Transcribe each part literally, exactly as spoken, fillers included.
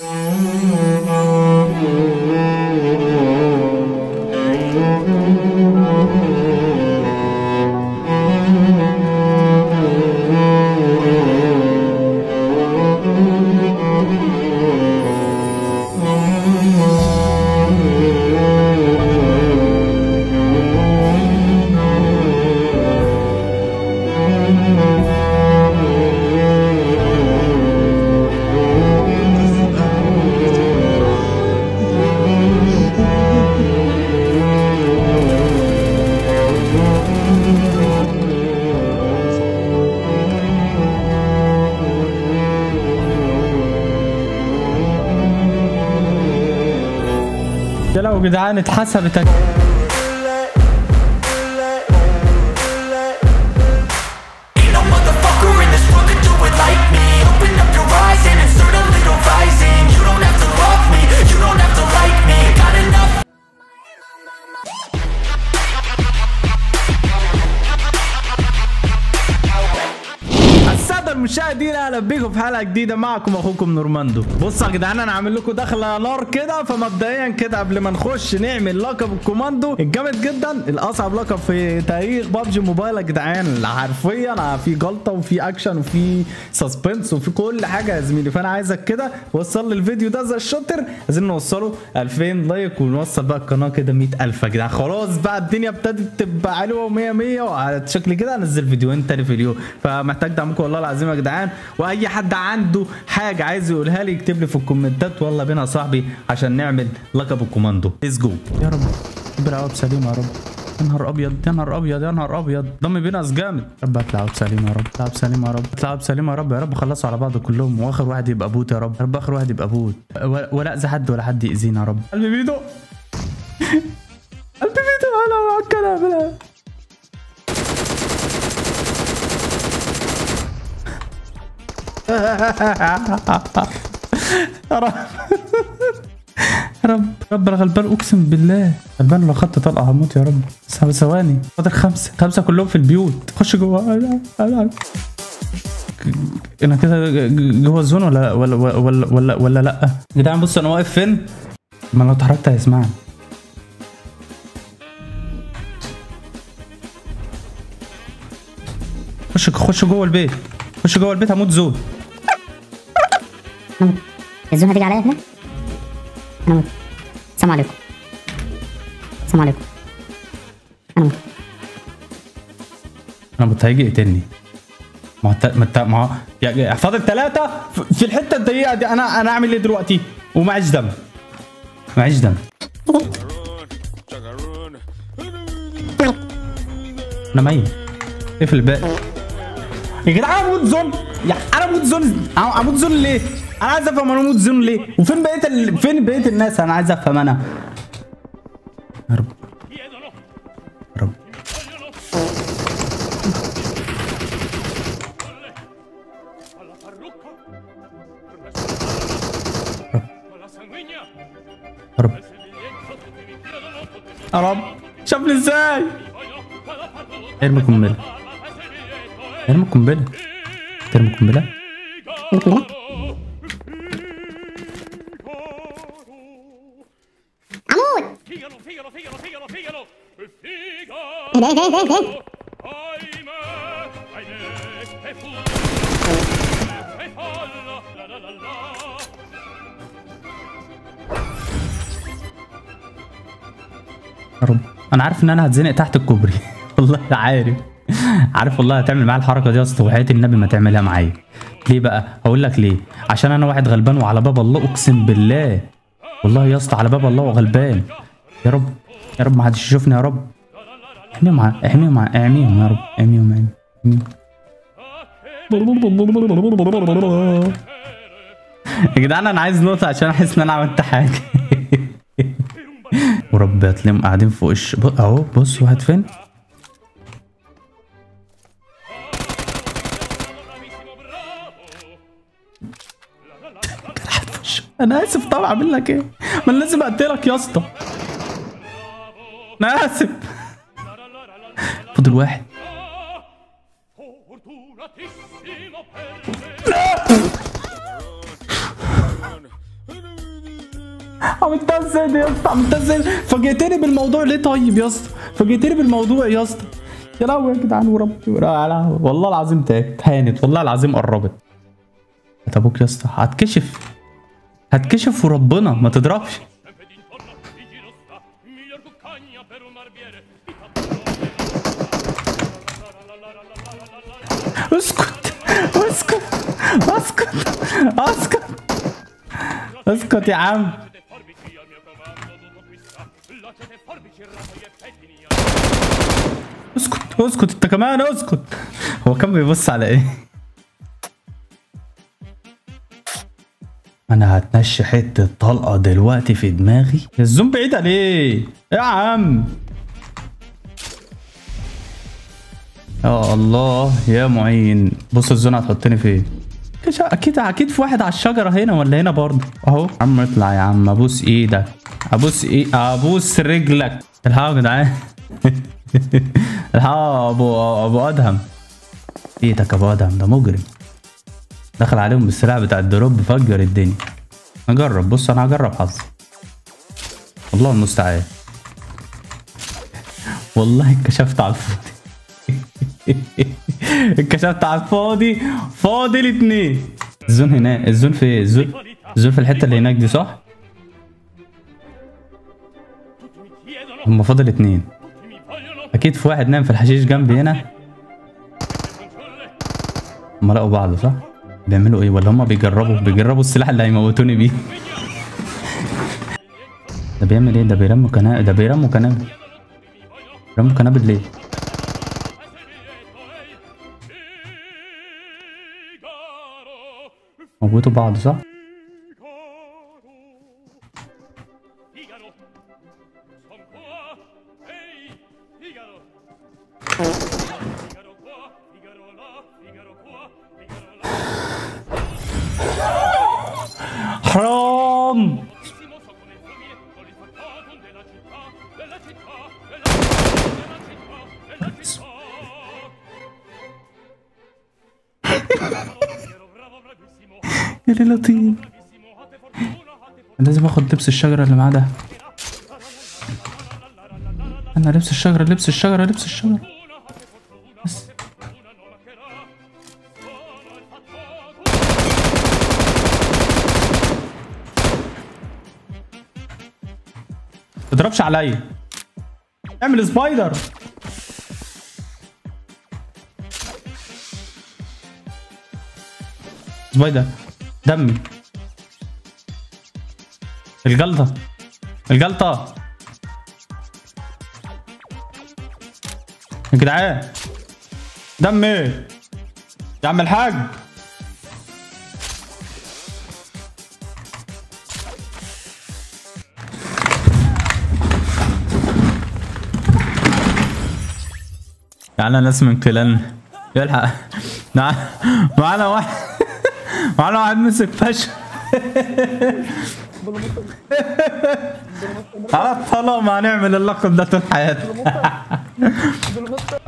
يلا يا جدعان اتحسبت. مشاهدينا اهلا بيكم في حلقه جديده، معكم اخوكم نورماندو. بصوا يا جدعان انا عامل لكم دخله نار كده. فمبدئيا كده قبل ما نخش نعمل لقب الكوماندو الجامد جدا، الاصعب لقب في تاريخ ببجي موبايل يا جدعان. حرفيا في جلطه وفي اكشن وفي سسبنس وفي كل حاجه يا زميلي. فانا عايزك كده وصل لي الفيديو ده زي الشاطر، عايزين نوصله ألفين لايك ونوصل بقى القناه كده مية ألف يا جدعان. خلاص بقى الدنيا ابتدت تبقى حلوه ومية مية، وعلى شكل كده هنزل فيديوهين تاني في اليوم. فمحتاج دعمكم والله العظيم يا جدعان، واي حد عنده حاجه عايز يقولها لي يكتب لي في الكومنتات، والله بينا يا صاحبي عشان نعمل لقب الكوماندو. ليتس جو يا رب، بالعوض سليم يا رب. يا نهار ابيض يا نهار ابيض يا نهار ابيض، ضم بيناس جامد. رب هتلعب سليم يا رب، تلعب سليم يا رب، تلعب سليم يا رب. يا رب خلصوا على بعض كلهم، واخر واحد يبقى بوت يا رب. يا رب اخر واحد يبقى بوت، ولا اذى حد ولا حد ياذينا يا رب. قلبي بيدو قلبي بيدو. انا معكنا بلا رب رب رب انا غلبان، اقسم بالله غلبان. لو خدت طلقه هموت يا رب. ثواني فاضل خمسه، خمسه كلهم في البيوت. خش جوه انا كده جوه الزون ولا ولا ولا ولا ولا لا يا جدعان. بصوا انا واقف فين، ما لو اتحركت هيسمعني. خش خش جوه البيت، خش جوه البيت هموت. زون الزون هتيجي عليا هنا، انا موت. السلام عليكم السلام عليكم، انا موت انا موت. هيجي يقتلني. ما هو ما هو يعني فاضل ثلاثة في الحتة الضيقة دي. انا انا اعمل ايه دلوقتي ومعيش دم؟ معيش دم. انا ميت. اقفل الباب يا جدعان. اموت زون يعني، انا اموت زون اموت زون ليه؟ انا عايز افهم انا اموت زون ليه؟ وفين بقيه ال... فين بقيه الناس؟ انا عايز افهم انا. يا رب يا رب يا رب يا رب. شافني ازاي؟ ارمي قنبله، ارمي قنبله، ارمي قنبله، ارمي قنبله. ايه ده ايه ده ايه ده؟ يا رب انا عارف ان انا هتزنق تحت الكوبري والله عارف عارف والله هتعمل معايا الحركه دي يا اسطى، وحياة النبي ما تعملها معايا. ليه بقى؟ هقول لك ليه. عشان انا واحد غلبان وعلى باب الله، اقسم بالله والله يا اسطى على باب الله وغلبان. يا رب يا رب ما حدش يشوفني يا رب. احميهم احميهم احميهم يا رب، احميهم احميهم يا جدعان. انا عايز نقطة عشان احس ان انا عملت حاجة. ورب هتلاقيهم قاعدين فوق الش اهو. بص واحد فين؟ انا اسف طبعا، اعمل لك ايه؟ ما انا لازم اقتلك يا اسطى، انا اسف. فاضل واحد. عم تنزل يا اسطى، عم تنزل. فاجئتني بالموضوع ليه طيب يا اسطى؟ فاجئتني بالموضوع يا اسطى. يا لهوي يا جدعان وربي، والله العظيم تعبت، هانت والله العظيم قربت. يا ابوك يا اسطى هتكشف، هتكشف وربنا ما تضربش. اسكت اسكت اسكت اسكت اسكت يا عم. اسكت اسكت انت كمان اسكت. هو كان بيبص على ايه؟ انا هتنشي حته طلقه دلوقتي في دماغي. الزوم بعيد عليه يا عم. يا الله يا معين، بص الزون هتحطني فين؟ اكيد اكيد في واحد على الشجره هنا ولا هنا برضه اهو. يا عم اطلع يا عم، ابوس ايدك، ابوس ايه، ابوس رجلك. الحقوا يا جدعان الحقوا. ابو ابو ادهم ايدك، ابو ادهم ده مجرم دخل عليهم بالسلاح بتاع الدروب فجر الدنيا. هجرب، بص انا هجرب حظي، والله المستعان. والله اتكشفت على الفاضي اتكشفت على الفاضي. فاضل اتنين. الزون هناك، الزون في ايه؟ الزون الزون في الحته اللي هناك دي صح؟ هما فاضل اتنين، اكيد في واحد نايم في الحشيش جنبي هنا. هما لقوا بعض صح؟ بيعملوا ايه ولا هما بيجربوا بيجربوا السلاح اللي هيموتوني بيه ده بيعمل ايه؟ ده بيرموا قنابل، ده بيرموا قنابل، بيرموا قنابل ليه؟ موجودوا بعض صح؟ حرام. يا لطيف، لازم اخد لبس الشجره اللي معاه ده. انا لبس الشجره، لبس الشجره، لبس الشجره بس. ما تضربش عليا، اعمل سبايدر. سبايدر دمي. الجلطة الجلطة يا جدعان، دمي يا عم الحاج. معانا ناس من كلاننا يلحق، معانا واحد، معانا واحد مسك فشل على الطلاق. ما هنعمل اللقب ده طول حياتنا.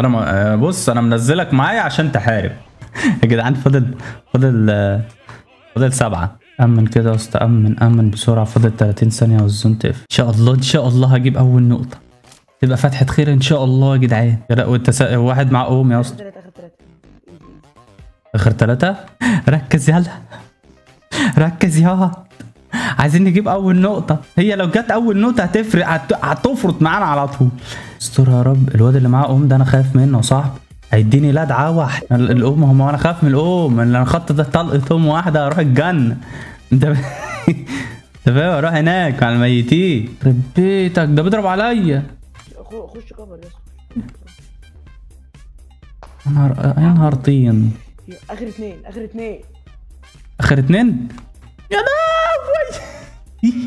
انا بص انا منزلك معايا عشان تحارب يا جدعان. فاضل فاضل فاضل سبعه. امن كده يا اسطى، امن امن بسرعه. فاضل ثلاثين ثانيه والزون تقفل. ان شاء الله ان شاء الله هجيب اول نقطه، تبقى فتحه خير ان شاء الله يا جدعان. لا والتس... واحد مع قوم يا اسطى. اخر ثلاثه، ركز يلا، ركز ياها، عايزين نجيب اول نقطه. هي لو جت اول نقطه هتفرق، هتفرط معانا على طول. استر يا رب. الواد اللي معاه ام ده انا خايف منه يا صاحبي، هيديني لدعه واحده. الام هم انا خايف من الام، انا خدت طلقه ام واحده هروح الجنه. انت ب... انت فاهم، اروح هناك على الميتين. يخرب بيتك ده بيضرب عليا. خش كفر يا اسطى. يا نهار يا نهار طين. اخر اثنين، اخر اثنين، اخر اثنين. يا لهوي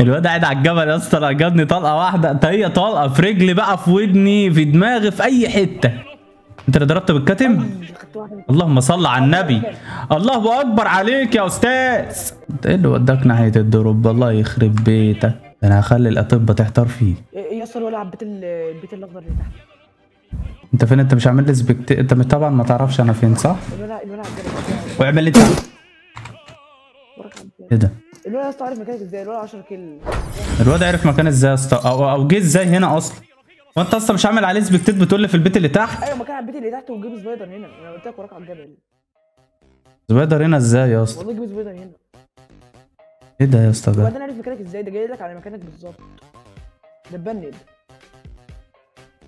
الواد قاعد على الجبل يا اسطى، انا جابني طلقه واحده، هي طلقه في رجلي بقى، في ودني، في دماغي، في اي حته. انت اللي ضربت بالكتم؟ اللهم صل على النبي، الله اكبر عليك يا استاذ. انت ايه اللي وداك ناحيه الدروب؟ الله يخرب بيتك، انا هخلي الاطباء تحتار فيه يا اسطى. الولع بيت البيت الاخضر اللي تحت. انت فين؟ انت مش عامل لي سبكت، انت طبعا ما تعرفش انا فين صح؟ الولع الولع واعمل لي انت ايه ده؟ الولا يا اسطى عارف مكانك ازاي؟ الولا عشرة كيل. الواد عارف مكانه ازاي يا اسطى؟ او او جه ازاي هنا اصلا؟ وانت اصلا مش عامل عليه سبكتات بتقول لي في البيت اللي تحت؟ ايوه مكان على البيت اللي تحت وجيب سبايدر هنا، انا قلت لك وراك على الجبل. سبايدر هنا ازاي يا اسطى؟ والله جيب سبايدر هنا. ايه ده يا اسطى ده؟ وبعدين عارف مكانك ازاي؟ ده جاي لك على مكانك بالظبط. ده اتبند.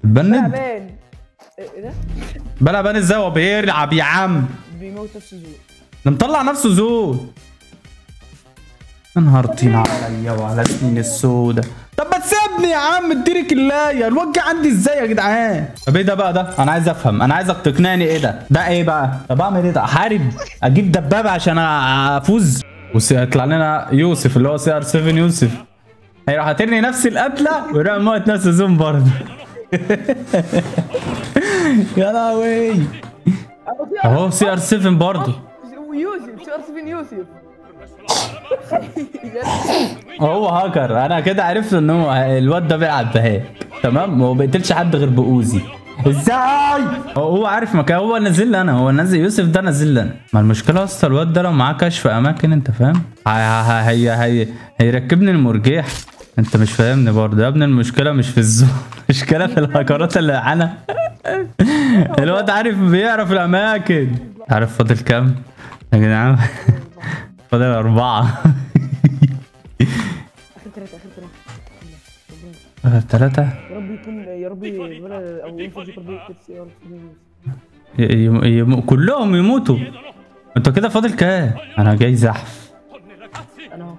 اتبند؟ بلعبان. ايه ده؟ بلعبان ازاي وهو بيلعب يا عم؟ بيموت نفسه زور. ده مطلع نفسه زور. يا نهار طين عليا وعلى سنين السودة. طب ما تسيبني يا عم اديني كلايه، الواد جه عندي ازاي يا جدعان؟ طب ايه ده بقى ده؟ انا عايز افهم، انا عايزك تقنعني ايه ده؟ ده ايه بقى؟ طب اعمل ايه ده؟ احارب؟ اجيب دبابه عشان افوز؟ ويطلع لنا يوسف اللي هو سي ار سبعة يوسف. هيروح هترني نفس القتله ويروح موت نفسه زوم برضه. يا لهوي. اهو سي ار سبعة برضه. ويوسف سي ار سبعة يوسف. هو هاكر، انا كده عرفت ان هو الواد ده بيلعب بهاك، تمام؟ وما بيقتلش حد غير بأوزي. ازاي؟ هو عارف مكان، هو نازل لي انا، هو نازل يوسف ده نازل لي انا. ما المشكله يا اسطى الواد ده لو معاه كشف اماكن انت فاهم؟ هي هي هيركبني المرجيح. انت مش فاهمني برضه يا ابني، المشكله مش في الزوم، المشكله في الهاكرات اللي معانا. الواد عارف بيعرف الاماكن. عارف فاضل كام؟ يا جدعان فاضل أربعة. آخر ثلاثة آخر ثلاثة آخر ثلاثة يا رب يكون يا رب ولا أو ينفذ يا رب يم... كلهم يموتوا. أنت كده فاضل كام؟ أنا جاي زحف. أنا أهو.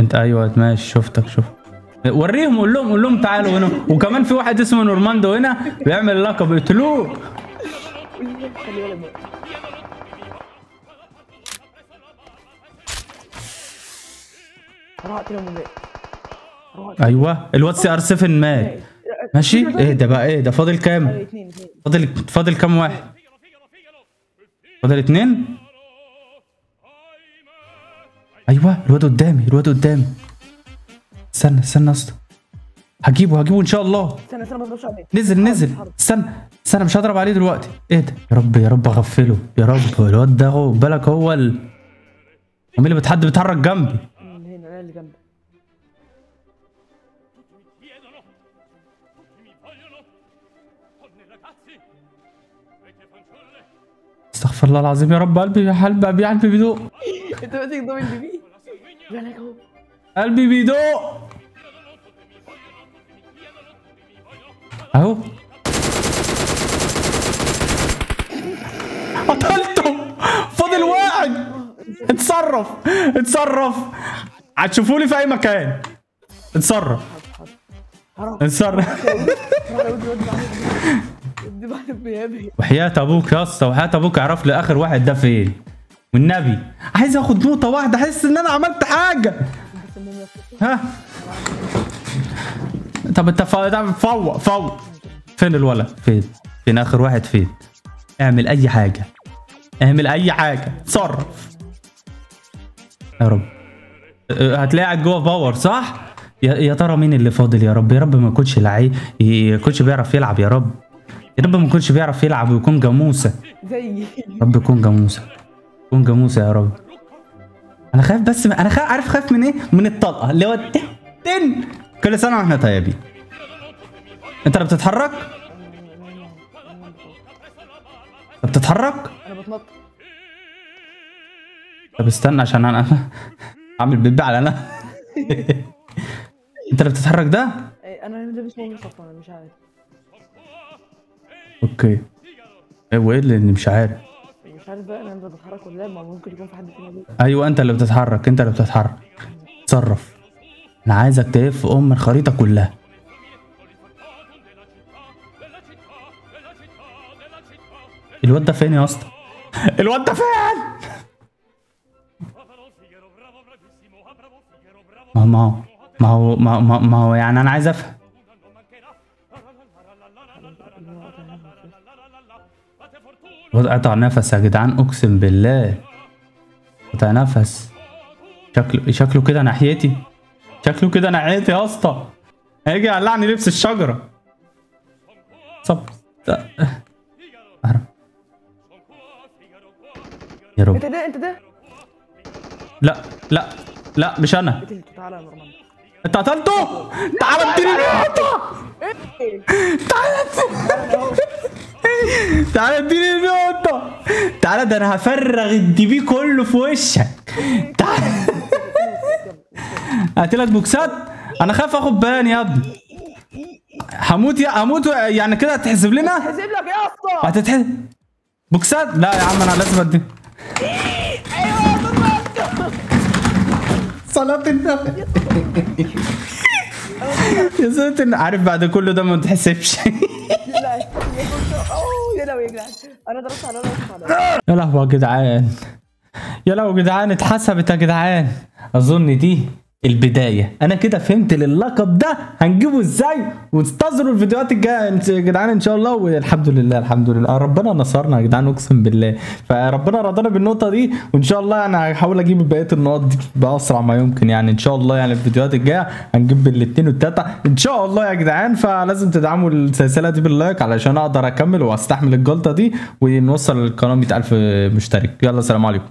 أنت أيوه ماشي شفتك شفت. وريهم قول لهم قول لهم تعالوا هنا، وكمان في واحد اسمه نورماندو هنا بيعمل لقب اقتلوه. ايوه الواد سي ار سبعة مات ماشي. ايه ده بقى؟ ايه ده فاضل كام؟ فاضل فاضل كام واحد؟ فاضل اتنين. ايوه الواد قدامي الواد قدامي. استنى استنى يا اسطى هجيبه هجيبه ان شاء الله. استنى استنى ما تضربش عليه. نزل نزل استنى استنى مش هضرب عليه دلوقتي. ايه ده؟ يا رب يا رب اغفله يا رب. الواد ده هو بالك هو ال مين اللي بتحد بيتحرك جنبي؟ اللي جنبه استغفر الله العظيم يا رب. قلبي يا قلبي قلبي بيدوق. انت ماسك ضامن بيه يعني اهو قلبي بيدوق اهو. قتلته فاضل واحد. اتصرف اتصرف هتشوفولي في اي مكان. اتصرف اتصرف وحياة ابوك يا اسطى وحياة ابوك اعرف لي اخر واحد ده فين والنبي. عايز اخد نقطة واحدة احس ان انا عملت حاجة. ها طب انت فوق فوق فين الولد؟ فين فين اخر واحد؟ فين؟ اعمل اي حاجة اعمل اي حاجة اتصرف يا رب. هتلاقي قاعد جوه باور صح؟ يا ترى مين اللي فاضل يا رب؟ يا رب ما يكونش لعيب، ما يكونش بيعرف يلعب يا رب. يا رب ما يكونش بيعرف يلعب ويكون جاموسه. زي رب يكون جاموسه. يكون جاموسه يا رب. انا خايف بس انا خايف عارف خايف من ايه؟ من الطلقه اللي هو تن. كل سنه واحنا طيبين. انت اللي بتتحرك؟ انت بتتحرك؟ انا بتنطط. طب استنى عشان انا عامل بيبي على انا. انت اللي بتتحرك ده؟ انا ده مش مصطفى انا مش عارف. اوكي ايوه ايه اللي مش عارف؟ مش عارف بقى انا اللي بتحرك ولا ما ممكن يكون في حد تاني. ايوه انت اللي بتتحرك انت اللي بتتحرك. اتصرف انا عايزك تلف ام الخريطه كلها. الواد ده فين يا اسطى؟ الواد ده فين؟ ما هو ما هو ما هو ما هو يعني انا عايز افهم. الواد قطع نفس يا جدعان اقسم بالله. قطع نفس. شكله شكله كده ناحيتي. شكله كده ناحيتي يا اسطى. هيجي يقلعني لبس الشجره. صب يا رب. انت ده انت ده لا لا لا مش انا. تعالى يا نورمان. انت قتلته؟ تعالى اديني النقطة. تعالى تعالى اديني النقطة. تعالى ده انا هفرغ الدي بي كله في وشك. تعالى هقتلك بوكسات. انا خايف اخد بان يا ابني. هموت يا هموت يعني كده هتحسب لنا؟ هتحسب لك ايه اصلا؟ هتتحسب بوكسات؟ لا يا عم انا لازم ادي. صلاة النبي يا صلاة النبي. عارف بعد كل ده ما تحسبش. لا يا لهوي يا جدعان انا ضربت على انا يا لهوي يا جدعان يا لهوي يا جدعان اتحسبت يا جدعان. اظن دي البداية. انا كده فهمت اللقب ده هنجيبه ازاي، وانتظروا الفيديوهات الجاية يا جدعان ان شاء الله. والحمد لله الحمد لله ربنا نصرنا يا جدعان اقسم بالله. فربنا رضانا بالنقطة دي، وان شاء الله يعني هحاول اجيب بقية النقط دي باسرع ما يمكن يعني ان شاء الله. يعني الفيديوهات الجاية هنجيب الاثنين والتلاتة ان شاء الله يا جدعان. فلازم تدعموا السلسلة دي باللايك علشان اقدر اكمل واستحمل الجلطة دي ونوصل للقناة مية ألف مشترك. يلا سلام عليكم.